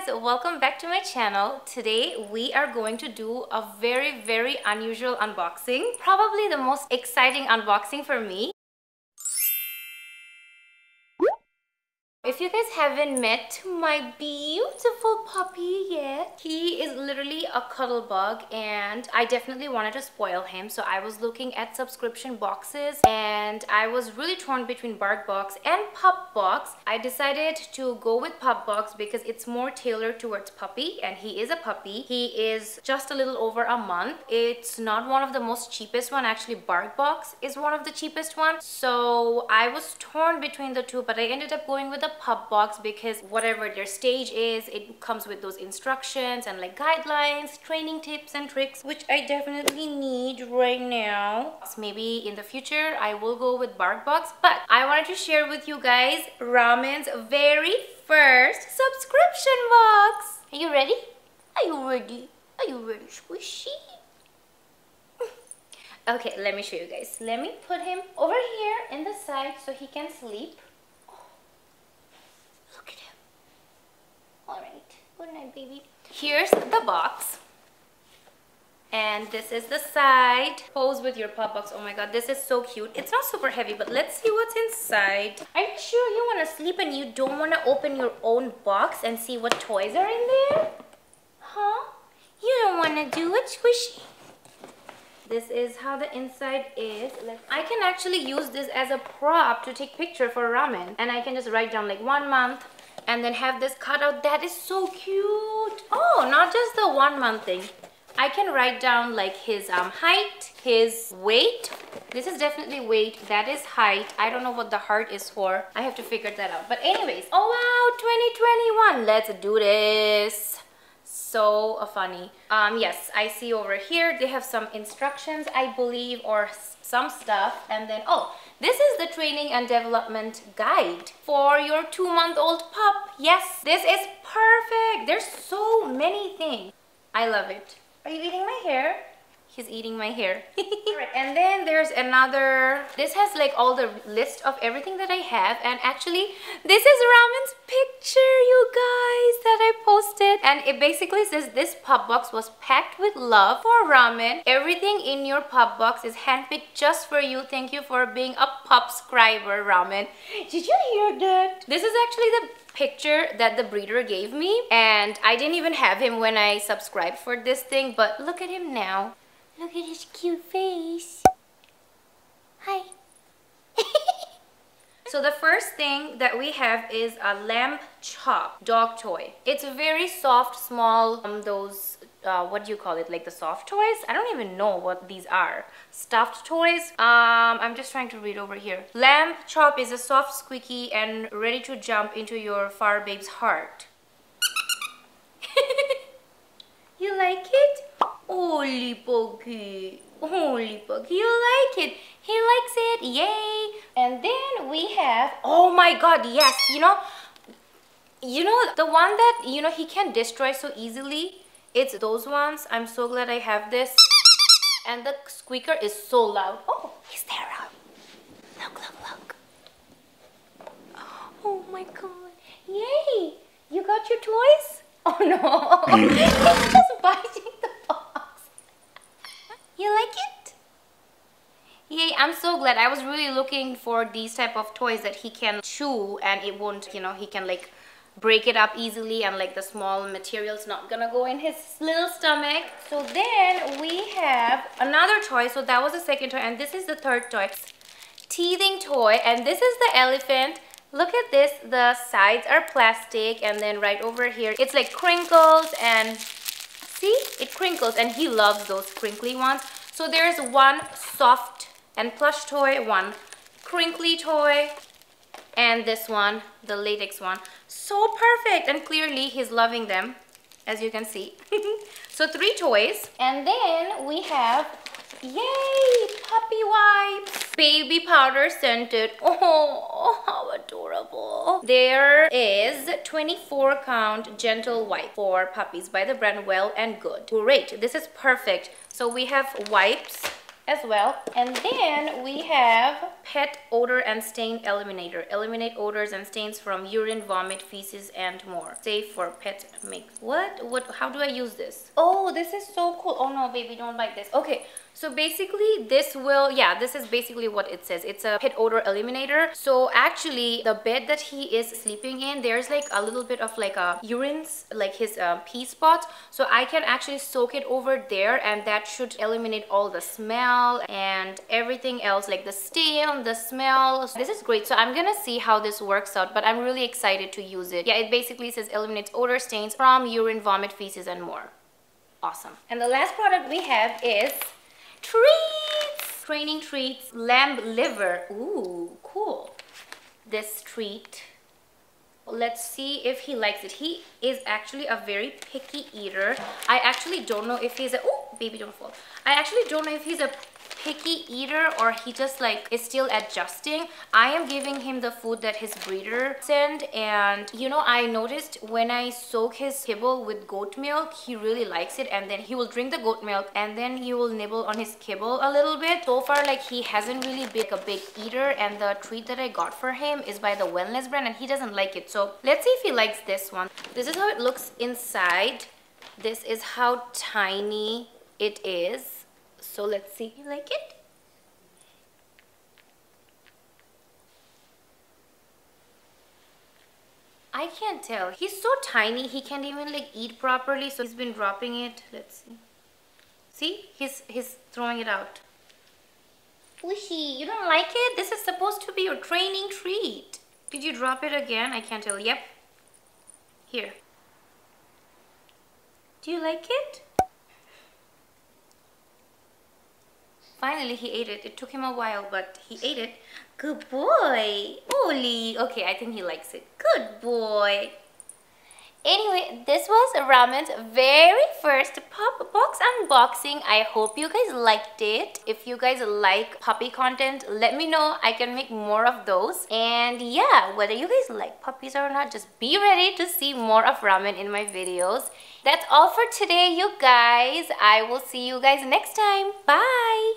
guys, welcome back to my channel. Today we are going to do a very unusual unboxing, probably the most exciting unboxing for me. If you guys haven't met my beautiful puppy yet, he is literally a cuddle bug and I definitely wanted to spoil him. So I was looking at subscription boxes and I was really torn between BarkBox and PupBox. I decided to go with PupBox because it's more tailored towards puppy and he is a puppy. He is just a little over a month. It's not one of the most cheapest one. Actually, BarkBox is one of the cheapest ones. So I was torn between the two, but I ended up going with the PupBox because whatever their stage is, it comes with those instructions and like guidelines, training tips and tricks, which I definitely need right now. Maybe in the future I will go with BarkBox, but I wanted to share with you guys Ramen's very first subscription box. Are you ready? Are you ready? Are you ready, squishy? Okay, let me show you guys. Let me put him over here in the side so he can sleep. Good night, baby. Here's the box. And this is the side. Pose with your PupBox. Oh my god, this is so cute. It's not super heavy, but let's see what's inside. Are you sure you want to sleep and you don't want to open your own box and see what toys are in there? Huh? You don't want to do it, squishy? This is how the inside is. I can actually use this as a prop to take picture for Ramen. And I can just write down like 1 month. And then have this cutout. That is so cute. Oh, not just the 1 month thing. I can write down like his height, his weight. This is definitely weight. That is height. I don't know what the heart is for. I have to figure that out. But anyways, oh wow, 2021. Let's do this. So funny. Yes, I see over here they have some instructions, I believe, or some stuff. And then, oh, this is the training and development guide for your 2-month-old pup. Yes, this is perfect. There's so many things. I love it. Are you eating my hair? He's eating my hair. Right, and then there's another. This has like all the list of everything that I have. And actually, this is Ramen's picture, you guys, that I posted. And it basically says this PupBox was packed with love for Ramen. Everything in your PupBox is handpicked just for you. Thank you for being a pupscriber, Ramen. Did you hear that? This is actually the picture that the breeder gave me. And I didn't even have him when I subscribed for this thing. But look at him now. Look at his cute face. Hi. So the first thing that we have is a Lamb Chop dog toy. It's very soft, small, those, what do you call it? Like the soft toys? I don't even know what these are. Stuffed toys? I'm just trying to read over here. Lamb Chop is a soft, squeaky, and ready to jump into your fur babe's heart. You like it? Holy puggy, holy puggy, you like it, he likes it, yay. And then we have, oh my god, yes, you know the one that, you know, he can destroy so easily, it's those ones. I'm so glad I have this. And the squeaker is so loud. Oh, he's there. Look, oh my god, yay, you got your toys. Oh no, he's just biting the box. You like it? Yay, I'm so glad. I was really looking for these type of toys that he can chew and it won't, you know, he can like break it up easily and like the small material's not gonna go in his little stomach. So then we have another toy. So that was the second toy and this is the third toy. Teething toy, and this is the elephant. Look at this, the sides are plastic and then right over here, it's like crinkles and see, it crinkles and he loves those crinkly ones. So there's one soft and plush toy, one crinkly toy, and this one, the latex one. So perfect and clearly he's loving them, as you can see. So 3 toys and then we have, yay, puppy wipes, baby powder scented. Oh, how adorable. There is 24 count gentle wipe for puppies by the brand Well and Good. Great, this is perfect. So we have wipes as well. And then we have pet odor and stain eliminator. Eliminate odors and stains from urine, vomit, feces, and more. Safe for pet mix. What? How do I use this? Oh, this is so cool. Oh no, baby, don't bite this. Okay. So basically this will, yeah, this is basically what it says. It's a pet odor eliminator. So actually the bed that he is sleeping in, there's like a little bit of like a urines, like his pee spots. So I can actually soak it over there and that should eliminate all the smell and everything else, like the stain, the smell. This is great. So I'm gonna see how this works out, but I'm really excited to use it. Yeah, it basically says eliminates odor stains from urine, vomit, feces, and more. Awesome. And the last product we have is treats! Training treats, lamb liver. Ooh, cool. This treat. Let's see if he likes it. He is actually a very picky eater. I actually don't know if he's a... Oh, baby, don't fall. I actually don't know if he's a picky eater or he just like is still adjusting. I am giving him the food that his breeder sent, and you know, I noticed when I soak his kibble with goat milk, he really likes it, and then he will drink the goat milk and then he will nibble on his kibble a little bit. So far, like, he hasn't really been a big eater, and the treat that I got for him is by the Wellness brand and he doesn't like it. So let's see if he likes this one. This is how it looks inside. This is how tiny it is. So let's see if you like it. I can't tell. He's so tiny, he can't even like eat properly. So he's been dropping it. Let's see. See, he's throwing it out. Ushi, you don't like it? This is supposed to be your training treat. Did you drop it again? I can't tell. Yep. Here. Do you like it? Finally, he ate it. It took him a while, but he ate it. Good boy. Oli. Okay, I think he likes it. Good boy. Anyway, this was Ramen's very first PupBox unboxing. I hope you guys liked it. If you guys like puppy content, let me know. I can make more of those. And yeah, whether you guys like puppies or not, just be ready to see more of Ramen in my videos. That's all for today, you guys. I will see you guys next time. Bye.